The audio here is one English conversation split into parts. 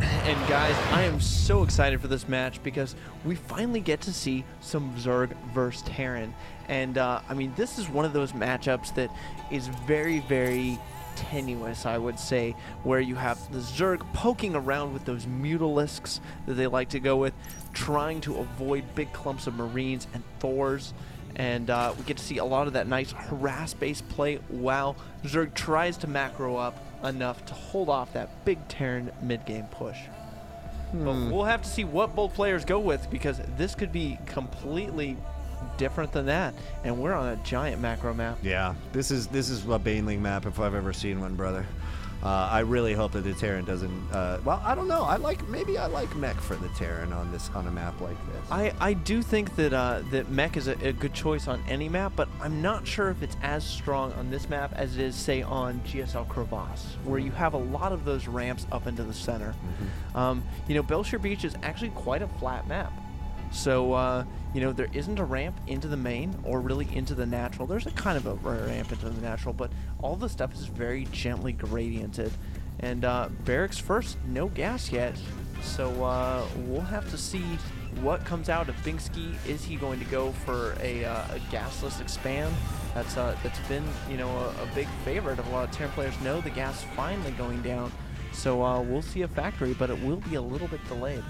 And guys, I am so excited for this match because we finally get to see some Zerg versus Terran. And I mean, this is one of those matchups that is very, very tenuous, I would say, where you have the Zerg poking around with those Mutalisks that they like to go with, trying to avoid big clumps of Marines and Thors. And we get to see a lot of that nice harass-based play while Zerg tries to macro up enough to hold off that big Terran mid-game push. But we'll have to see what both players go with, because this could be completely different than that, and we're on a giant macro map. Yeah, this is a Baneling map if I've ever seen one, brother. I really hope that the Terran doesn't. Well, I don't know. I like Mech for the Terran on a map like this. I do think that that Mech is a good choice on any map, but I'm not sure if it's as strong on this map as it is, say, on GSL Crevasse, where you have a lot of those ramps up into the center. You know, Belcher Beach is actually quite a flat map. So, you know, there isn't a ramp into the main or really into the natural. There's a kind of a ramp into the natural, but all the stuff is very gently gradiented. And barracks first, no gas yet. So we'll have to see what comes out of Binski. Is he going to go for a gasless expand? That's been, you know, a big favorite of a lot of Terran players. No, the gas finally going down. So we'll see a factory, but it will be a little bit delayed.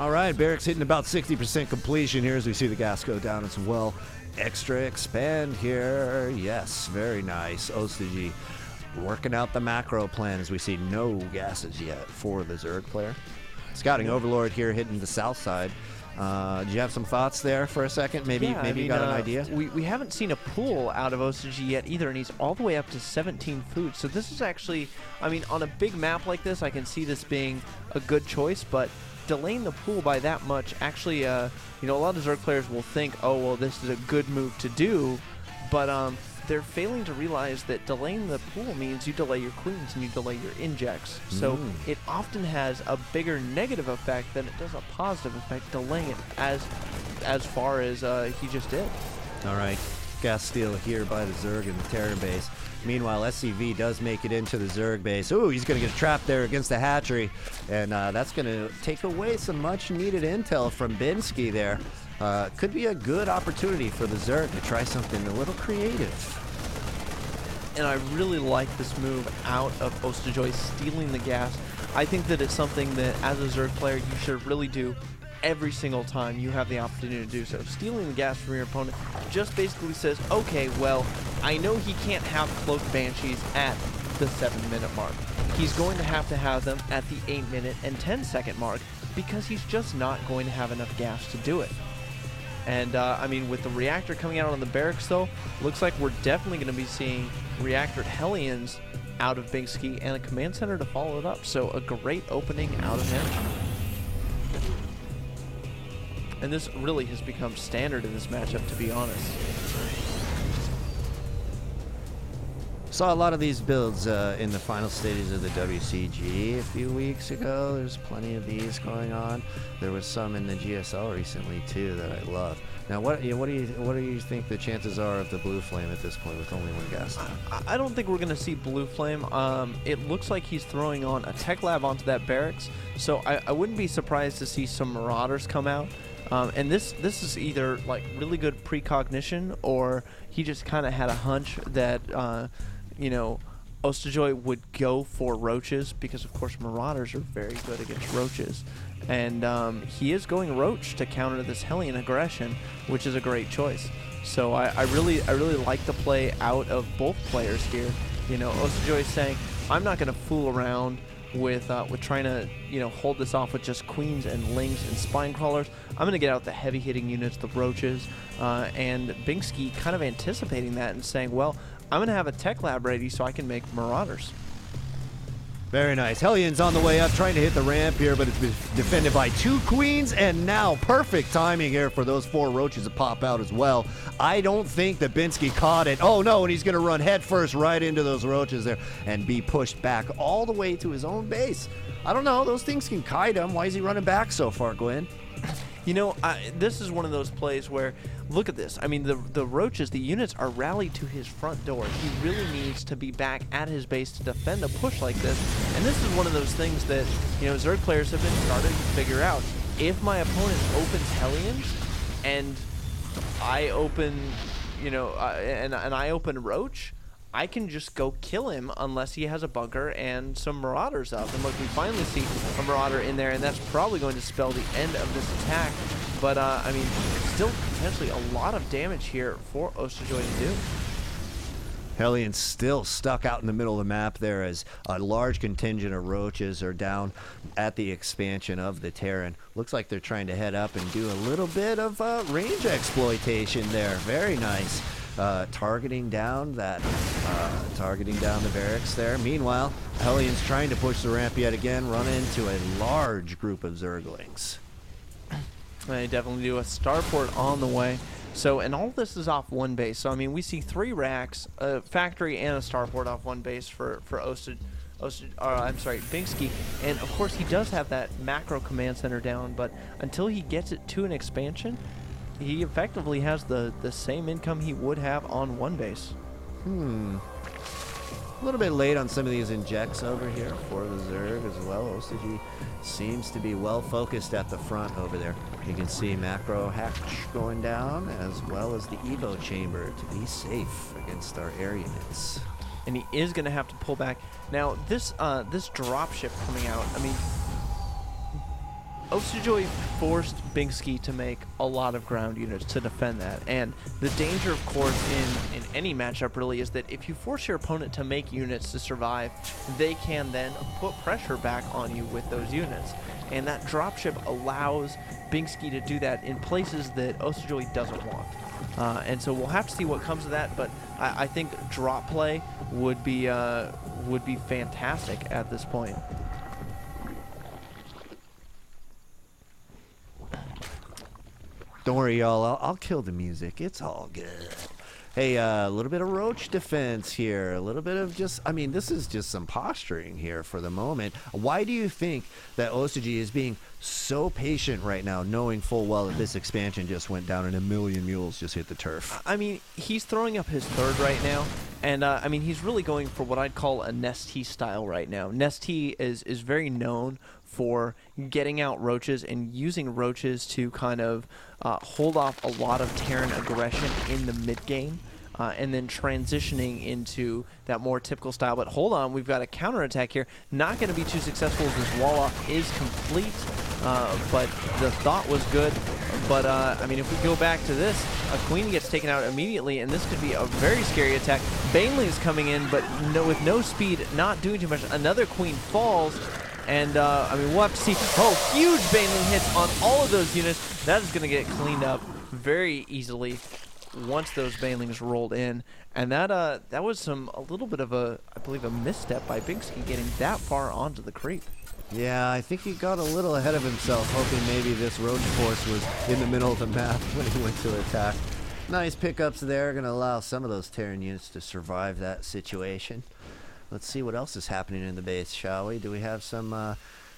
All right, barracks hitting about 60% completion here as we see the gas go down as well. Extra expand here. Yes, very nice. OCG working out the macro plan as we see no gases yet for the Zerg player. Scouting Overlord here hitting the south side. Did you have some thoughts there for a second? Maybe you got an idea? We haven't seen a pull out of OCG yet either, and he's all the way up to 17 food. So this is actually, I mean, on a big map like this, I can see this being a good choice, but delaying the pool by that much, actually, you know, a lot of Zerg players will think, oh, well, this is a good move to do, but they're failing to realize that delaying the pool means you delay your queens and you delay your injects. So it often has a bigger negative effect than it does a positive effect, delaying it as far as he just did. All right. Gas steal here by the Zerg and the Terran base. Meanwhile, SCV does make it into the Zerg base. Ooh, he's going to get trapped there against the hatchery. And that's going to take away some much-needed intel from Binski there. Could be a good opportunity for the Zerg to try something a little creative. And I really like this move out of Ostajoy, stealing the gas. I think that it's something that, as a Zerg player, you should really do every single time you have the opportunity to do so. Stealing the gas from your opponent just basically says, okay, well, I know he can't have cloaked banshees at the 7-minute mark. He's going to have them at the 8-minute and 10-second mark because he's just not going to have enough gas to do it. And, I mean, with the reactor coming out on the barracks, though, looks like we're definitely going to be seeing reactor Hellions out of Binski and a command center to follow it up. So a great opening out of him. And this really has become standard in this matchup, to be honest. Saw a lot of these builds in the final stages of the WCG a few weeks ago. There's plenty of these going on. There was some in the GSL recently too that I love. Now, what do you think the chances are of the Blue Flame at this point with only one gas? I don't think we're going to see Blue Flame. It looks like he's throwing on a tech lab onto that barracks, so I wouldn't be surprised to see some Marauders come out. And this is either like really good precognition, or he just kind of had a hunch that, you know, Ostajoy would go for roaches because, of course, Marauders are very good against roaches. And he is going roach to counter this Hellion aggression, which is a great choice. So I really like the play out of both players here. You know, Ostajoy is saying, I'm not going to fool around with trying to, you know, hold this off with just queens and lings and spine crawlers. I'm going to get out the heavy hitting units, the roaches, and Binski kind of anticipating that and saying, well, I'm going to have a tech lab ready so I can make Marauders. Very nice. Hellion's on the way up, trying to hit the ramp here, but it's been defended by two queens, and now perfect timing here for those four roaches to pop out as well. I don't think that Binski caught it. Oh, no, and he's going to run headfirst right into those roaches there and be pushed back all the way to his own base. I don't know. Those things can kite him. Why is he running back so far, Gwyn? You know, this is one of those plays where, look at this. I mean, the roaches, the units are rallied to his front door. He really needs to be back at his base to defend a push like this. And this is one of those things that, you know, Zerg players have been starting to figure out. If my opponent opens Hellions and I open, you know, and I open Roach, I can just go kill him unless he has a bunker and some Marauders up. And look, we finally see a Marauder in there, and that's probably going to spell the end of this attack. But, I mean, still potentially a lot of damage here for NrGostojiy to do. Hellion still stuck out in the middle of the map there as a large contingent of roaches are down at the expansion of the Terran. Looks like they're trying to head up and do a little bit of range exploitation there. Very nice. Targeting down that, targeting down the barracks there. Meanwhile, Hellion's trying to push the ramp yet again, run into a large group of Zerglings. They definitely do. A starport on the way. So, and all this is off one base. So, I mean, we see 3 racks, a factory, and a starport off one base for Binski. And of course, he does have that macro command center down, but until he gets it to an expansion, he effectively has the same income he would have on one base. A little bit late on some of these injects over here for the Zerg as well. OCG seems to be well focused at the front over there. You can see macro hatch going down as well as the Evo chamber to be safe against our air units. And he is going to have to pull back. Now this dropship coming out, I mean, NrGostojiy forced binski to make a lot of ground units to defend that, and the danger, of course, in any matchup really is that if you force your opponent to make units to survive, they can then put pressure back on you with those units, and that dropship allows binski to do that in places that NrGostojiy doesn't want. And so we'll have to see what comes of that, but I think drop play would be fantastic at this point. Don't worry, y'all. I'll kill the music. It's all good. Hey, a little bit of roach defense here. A little bit of just, I mean, this is just some posturing here for the moment. Why do you think that NrGostojiy is being so patient right now, knowing full well that this expansion just went down and a million mules just hit the turf? I mean, he's throwing up his third right now. And, I mean, he's really going for what I'd call a Nesty style right now. Nesty is very known for getting out roaches and using roaches to kind of hold off a lot of Terran aggression in the mid-game, and then transitioning into that more typical style. But hold on, we've got a counterattack here. Not going to be too successful as this wall-off is complete, but the thought was good. But, I mean, if we go back to this, a queen gets taken out immediately, and this could be a very scary attack. Baneling's coming in, but with no speed, not doing too much. Another queen falls. And, I mean, we'll have to see. Oh, huge Baneling hits on all of those units. That is going to get cleaned up very easily once those Banelings rolled in. And that was a little bit of a, I believe, a misstep by binski getting that far onto the creep. Yeah, I think he got a little ahead of himself, hoping maybe this roach force was in the middle of the map when he went to attack. Nice pickups there. Going to allow some of those Terran units to survive that situation. Let's see what else is happening in the base, shall we? Do we have some,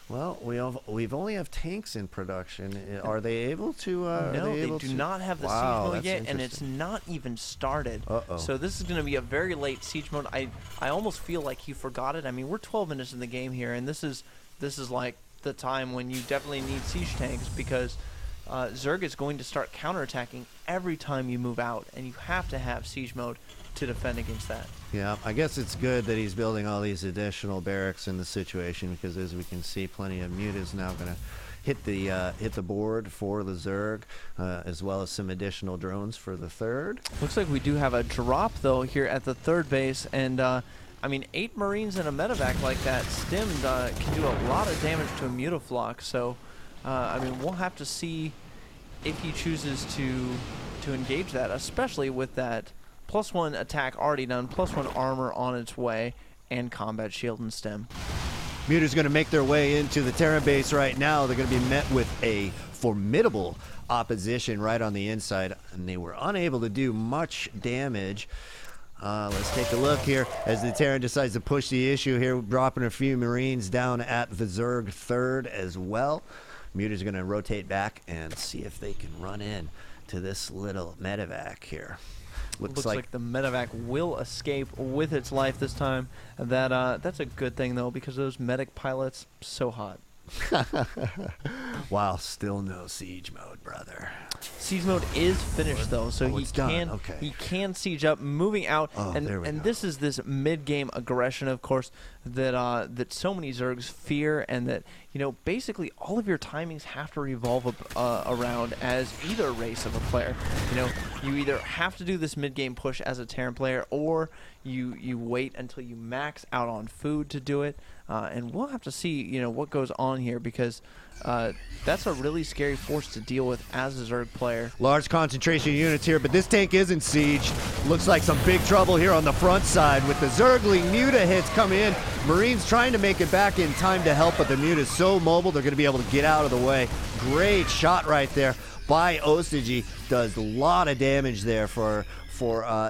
well, we've only have tanks in production. Are they able to? No, they do not have the siege mode yet, and it's not even started. Uh-oh. So this is going to be a very late siege mode. I almost feel like he forgot it. I mean, we're 12 minutes in the game here, and this is like the time when you definitely need siege tanks, because Zerg is going to start counterattacking every time you move out, and you have to have siege mode to defend against that. Yeah, I guess it's good that he's building all these additional barracks in the situation, because as we can see, plenty of mute is now going to hit the board for the Zerg, as well as some additional drones for the third. Looks like we do have a drop though here at the third base, and I mean, 8 Marines and a medevac like that stemmed can do a lot of damage to a mutiflock. So I mean, we'll have to see if he chooses to engage that, especially with that +1 attack already done, +1 armor on its way, and combat shield and stem. Muters going to make their way into the Terran base right now. They're going to be met with a formidable opposition right on the inside, and they were unable to do much damage. Let's take a look here as the Terran decides to push the issue here, dropping a few Marines down at the Zerg third as well. Muter's going to rotate back and see if they can run in to this little medevac here. Looks like the medevac will escape with its life this time. That that's a good thing, though, because those medic pilots, so hot. Wow, still no siege mode, brother. Siege mode is finished, though, so he can siege up, moving out, and this is this mid-game aggression, of course, that that so many Zergs fear, and that basically all of your timings have to revolve around as either race of a player. You either have to do this mid-game push as a Terran player, or you wait until you max out on food to do it. And we'll have to see, what goes on here, because that's a really scary force to deal with as a Zerg player. Large concentration of units here, but this tank isn't sieged. Looks like some big trouble here on the front side with the Zergling. Muta hits come in. Marine's trying to make it back in time to help, but the Muta's so mobile, they're going to be able to get out of the way. Great shot right there by OCG. Does a lot of damage there for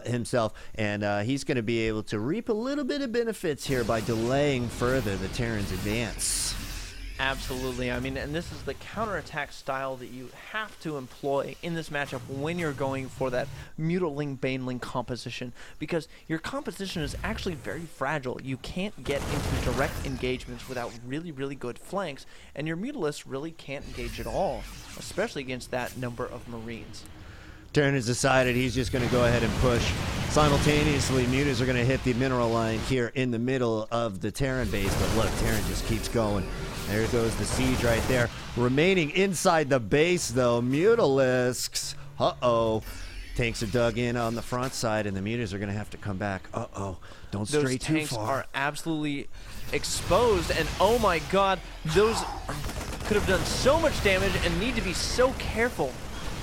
himself, and he's going to be able to reap a little bit of benefits here by delaying further the Terran's advance. Absolutely. I mean, and this is the counterattack style that you have to employ in this matchup when you're going for that Mutaling Baneling composition, because your composition is actually very fragile. You can't get into direct engagements without really, really good flanks, and your Mutalists really can't engage at all, especially against that number of Marines. Terran has decided he's just going to go ahead and push. Simultaneously, Mutas are going to hit the mineral line here in the middle of the Terran base. But look, Terran just keeps going. There goes the siege right there. Remaining inside the base, though, Mutalisks. Uh-oh. Tanks are dug in on the front side, and the Mutas are going to have to come back. Uh-oh. Don't stray too far. Those tanks are absolutely exposed, and oh my god, those could have done so much damage and need to be so careful.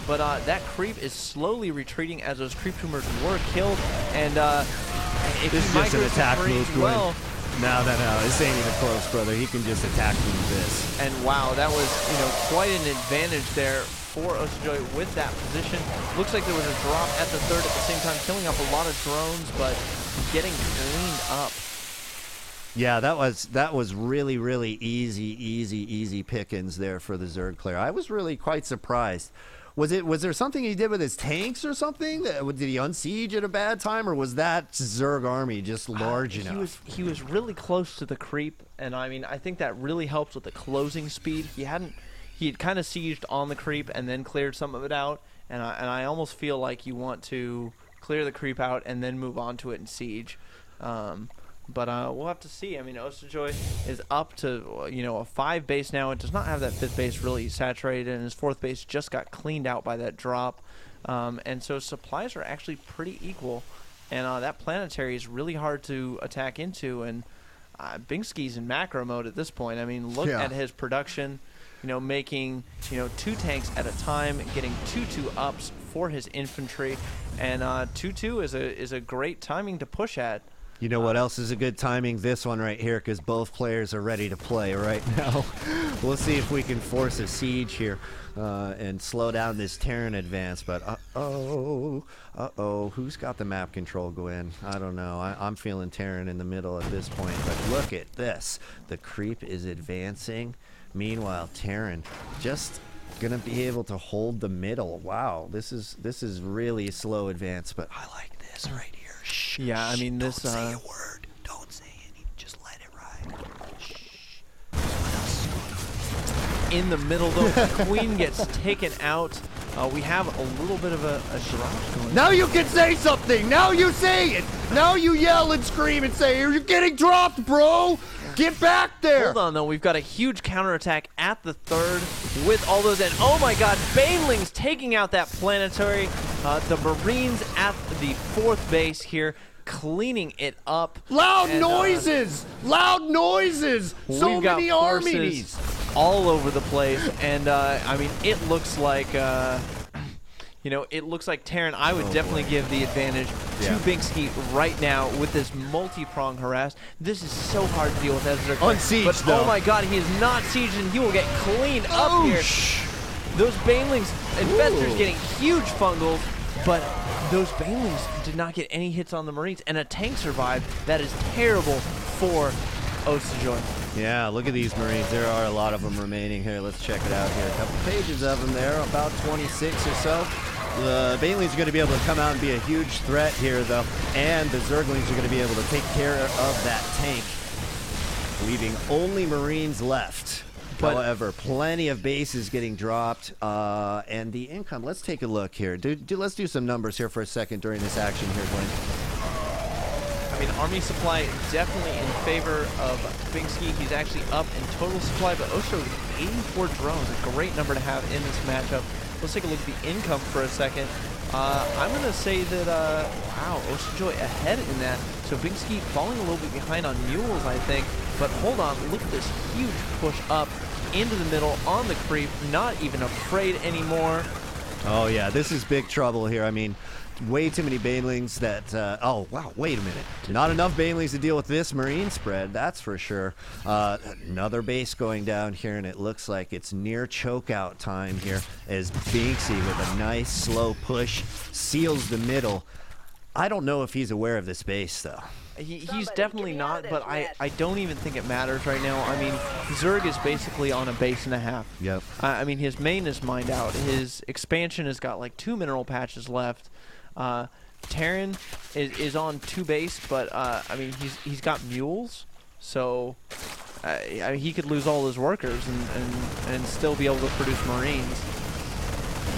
But that creep is slowly retreating as those creep tumors were killed, and if this is just an attack move, Gwin. Well, no, this ain't even close, brother. He can just attack through this. And wow, that was quite an advantage there for OCG with that position. Looks like there was a drop at the third at the same time, killing off a lot of drones, but getting cleaned up. Yeah, that was really, really easy pickings there for the Zerg player. I was really quite surprised. Was there something he did with his tanks or something? Did he unsiege at a bad time, or was that Zerg army just large enough? He was really close to the creep, and I mean, I think that really helps with the closing speed. He had kind of sieged on the creep and then cleared some of it out, and I almost feel like you want to clear the creep out and then move on to it and siege. But we'll have to see. I mean, OCG is up to, a 5 base now. It does not have that 5th base really saturated, and his 4th base just got cleaned out by that drop. And so supplies are actually pretty equal, and that planetary is really hard to attack into, and Binski's in macro mode at this point. I mean, look at his production, making, 2 tanks at a time, getting 2-2 ups for his infantry, and 2-2 is a great timing to push at. You know what else is a good timing? This one right here, because both players are ready to play right now. We'll see if we can force a siege here and slow down this Terran advance. But who's got the map control, Gwin? I don't know. I'm feeling Terran in the middle at this point. But look at this. The creep is advancing. Meanwhile, Terran just gonna be able to hold the middle. Wow, this is really slow advance. But I like this right here. Yeah, I mean, this. Don't say a word. Don't say anything. Just let it ride. In the middle, though, the queen gets taken out. We have a little bit of a drop going. Now you can say something. Now you say it. Now you yell and scream and say, "You're getting dropped, bro. Get back there." Hold on, though. We've got a huge counterattack at the third with all those. And oh my god, Baneling's taking out that planetary. The Marines at the 4th base here, cleaning it up. Loud noises! So many armies all over the place, and I mean, it looks like Terran. I would definitely give the advantage to Binski right now with this multi-prong harass. This is so hard to deal with as a unsieged, but though. Oh my god, he is not sieged, and he will get cleaned up here. Those Banelings, investors getting huge fungals, but those Banelings did not get any hits on the Marines, and a tank survived. That is terrible for OCG. Yeah, look at these Marines. There are a lot of them remaining here. Let's check it out here. A couple pages of them there, about 26 or so. The Banelings are going to be able to come out and be a huge threat here, though. And the Zerglings are going to be able to take care of that tank, leaving only Marines left. But however, plenty of bases getting dropped, and the income. Let's take a look here. Let's do some numbers here for a second during this action here, Gwin. I mean, Army supply definitely in favor of Binski. He's actually up in total supply, but Osho with 84 drones, a great number to have in this matchup. Let's take a look at the income for a second. I'm going to say that, wow, OCG ahead in that. So Binski falling a little bit behind on mules, I think. But hold on, look at this huge push up into the middle on the creep. Not even afraid anymore. Oh, yeah, this is big trouble here. I mean, way too many Banelings that, oh, wow, wait a minute. Not enough Banelings to deal with this Marine spread, that's for sure. Another base going down here, and it looks like it's near chokeout time here as Binksi with a nice slow push seals the middle. I don't know if he's aware of this base, though. He's definitely not, but I don't even think it matters right now. I mean, Zerg is basically on a base and a half. Yep. I mean, his main is mined out. His expansion has got like 2 mineral patches left. Terran is on 2 base, but I mean, he's got mules, so I mean, he could lose all his workers and still be able to produce Marines.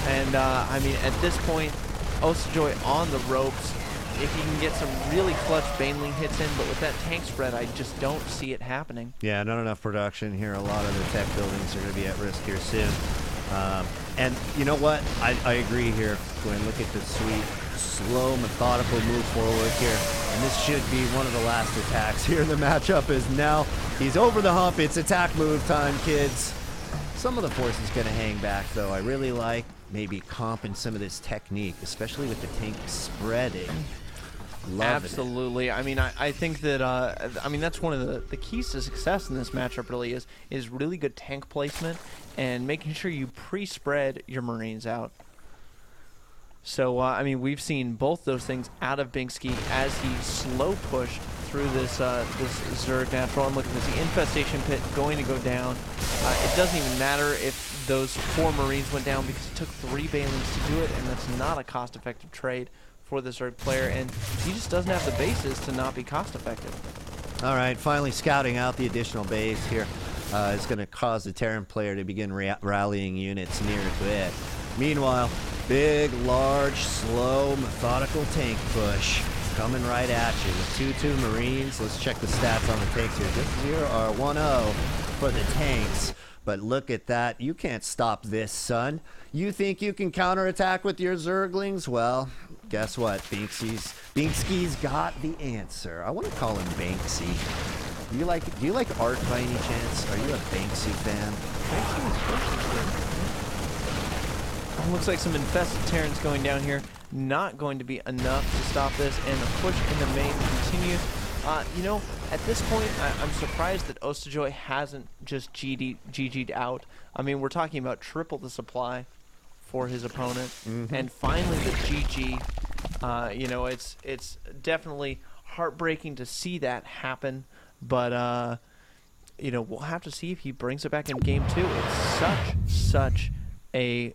And I mean, at this point, OCG on the ropes. If you can get some really clutch Baneling hits in, but with that tank spread, I just don't see it happening. Yeah, not enough production here. A lot of the tech buildings are going to be at risk here soon. And you know what? I agree here, Gwin. Look at the sweet, slow, methodical move forward here. And this should be one of the last attacks here. The matchup is now. He's over the hump. It's attack move time, kids. Some of the force is going to hang back, though. I really like maybe comping some of this technique, especially with the tank spreading. Loving absolutely. It. I mean, I think that, I mean, that's one of the keys to success in this matchup really is really good tank placement and making sure you pre-spread your Marines out. So, I mean, we've seen both those things out of Binski as he slow pushed through this this Zerg natural. And look at this, the infestation pit going to go down. It doesn't even matter if those 4 Marines went down because it took 3 Banelings to do it, and that's not a cost-effective trade for the Zerg player, and he just doesn't have the bases to not be cost-effective. All right, finally scouting out the additional base here. It's going to cause the Terran player to begin rallying units near to it. Meanwhile, big, large, slow, methodical tank push coming right at you with 2-2 Marines. Let's check the stats on the tanks here. Just 0-1-0 for the tanks. But look at that. You can't stop this, son. You think you can counterattack with your Zerglings? Well, guess what? Binksy's got the answer. I want to call him Binksy. Do you like art by any chance? Are you a Binksy fan? Binksy was first. Looks like some infested Terrans going down here. Not going to be enough to stop this, and the push in the main continues. You know, at this point, I'm surprised that OCG hasn't just GG'd out. I mean, we're talking about triple the supply for his opponent, and finally the GG. You know, it's definitely heartbreaking to see that happen, but you know, we'll have to see if he brings it back in game 2. It's such a